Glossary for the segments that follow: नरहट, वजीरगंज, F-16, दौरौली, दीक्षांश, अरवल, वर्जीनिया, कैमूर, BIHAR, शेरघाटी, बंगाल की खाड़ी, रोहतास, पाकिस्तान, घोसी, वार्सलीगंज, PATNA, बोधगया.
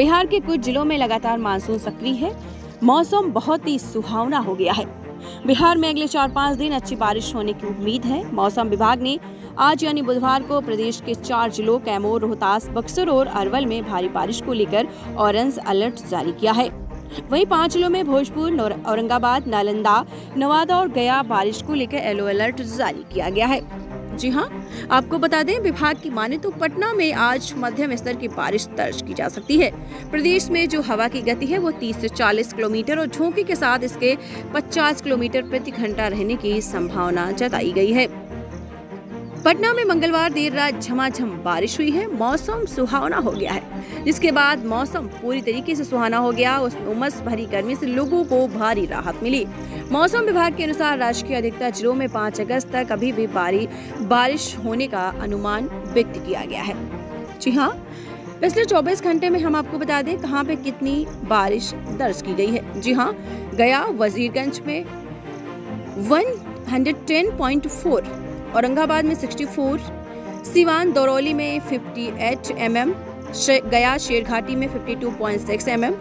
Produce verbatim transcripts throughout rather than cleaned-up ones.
बिहार के कुछ जिलों में लगातार मानसून सक्रिय है। मौसम बहुत ही सुहावना हो गया है। बिहार में अगले चार पाँच दिन अच्छी बारिश होने की उम्मीद है। मौसम विभाग ने आज यानी बुधवार को प्रदेश के चार जिलों कैमूर, रोहतास, बक्सर और अरवल में भारी बारिश को लेकर ऑरेंज अलर्ट जारी किया है। वहीं पांच जिलों में भोजपुर, औरंगाबाद, नालंदा, नवादा और गया बारिश को लेकर येलो अलर्ट जारी किया गया है। जी हाँ, आपको बता दें, विभाग की माने तो पटना में आज मध्यम स्तर की बारिश दर्ज की जा सकती है। प्रदेश में जो हवा की गति है वो तीस से चालीस किलोमीटर और झोंके के साथ इसके पचास किलोमीटर प्रति घंटा रहने की संभावना जताई गई है। पटना में मंगलवार देर रात झमाझम बारिश हुई है। मौसम सुहावना हो गया है, जिसके बाद मौसम पूरी तरीके से सुहाना हो गया। उस उमस भरी गर्मी से लोगों को भारी राहत मिली। मौसम विभाग के अनुसार राज्य के अधिकतर जिलों में पाँच अगस्त तक अभी भी भारी बारिश होने का अनुमान व्यक्त किया गया है। जी हाँ, पिछले चौबीस घंटे में हम आपको बता दें कहाँ पे कितनी बारिश दर्ज की गई है। जी हाँ, गया वजीरगंज में एक सौ दस पॉइंट चार, औरंगाबाद में चौंसठ, सिवान दौरौली में अट्ठावन एम एम, गया शेरघाटी में बावन पॉइंट छह एम एम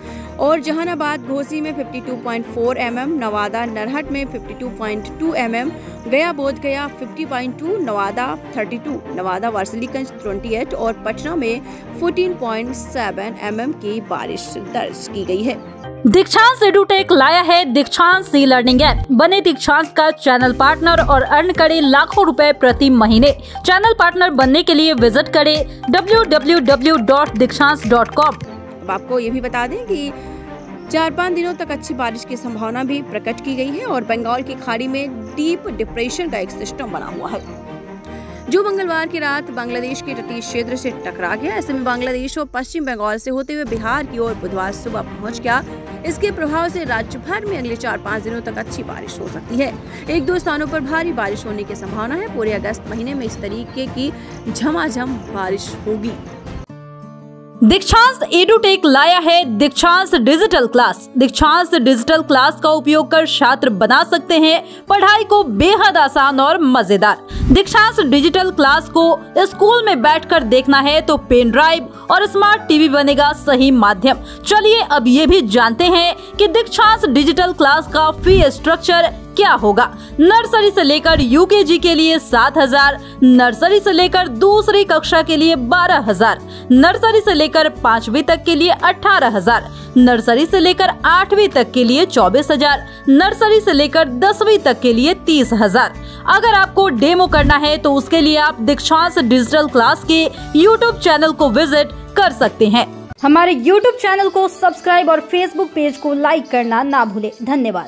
और जहानाबाद घोसी में बावन पॉइंट चार एम एम, नवादा नरहट में बावन पॉइंट दो एम एम, गया बोधगया पचास पॉइंट दो, नवादा बत्तीस, नवादा वार्सलीगंज अट्ठाईस और पटना में चौदह पॉइंट सात एम एम की बारिश दर्ज की गई है। दीक्षांश एडुटेक लाया है दीक्षांश सी लर्निंग ऐप। बने दीक्षांश का चैनल पार्टनर और अर्न करें लाखों रुपए प्रति महीने। चैनल पार्टनर बनने के लिए विजिट करें W W W dot दीक्षांश dot com. अब आपको ये भी बता दें कि चार पाँच दिनों तक अच्छी बारिश की संभावना भी प्रकट की गई है और बंगाल की खाड़ी में डीप डिप्रेशन का एक सिस्टम बना हुआ है जो मंगलवार की रात बांग्लादेश के तटीय क्षेत्र से टकरा गया। ऐसे में बांग्लादेश और पश्चिम बंगाल से होते हुए बिहार की ओर बुधवार सुबह पहुंच गया। इसके प्रभाव से राज्य भर में अगले चार पाँच दिनों तक अच्छी बारिश हो सकती है। एक दो स्थानों पर भारी बारिश होने की संभावना है। पूरे अगस्त महीने में इस तरीके की झमाझम बारिश होगी। दीक्षांश एडुटेक लाया है दीक्षांश digital class. दीक्षांश digital class का उपयोग कर छात्र बना सकते हैं पढ़ाई को बेहद आसान और मजेदार। दीक्षांश डिजिटल क्लास को स्कूल में बैठकर देखना है तो पेन ड्राइव और स्मार्ट टीवी बनेगा सही माध्यम। चलिए अब ये भी जानते हैं कि दीक्षांश डिजिटल क्लास का फी स्ट्रक्चर क्या होगा। नर्सरी से लेकर यूकेजी के लिए सात हजार, नर्सरी से लेकर दूसरी कक्षा के लिए बारह हजार, नर्सरी से लेकर पांचवी तक के लिए अठारह हजार, नर्सरी से लेकर आठवीं तक के लिए चौबीस हजार, नर्सरी से लेकर दसवीं तक के लिए तीस हजार। अगर आपको डेमो करना है तो उसके लिए आप दीक्षांश डिजिटल क्लास के यूट्यूब चैनल को विजिट कर सकते हैं। हमारे यूट्यूब चैनल को सब्सक्राइब और फेसबुक पेज को लाइक करना ना भूले। धन्यवाद।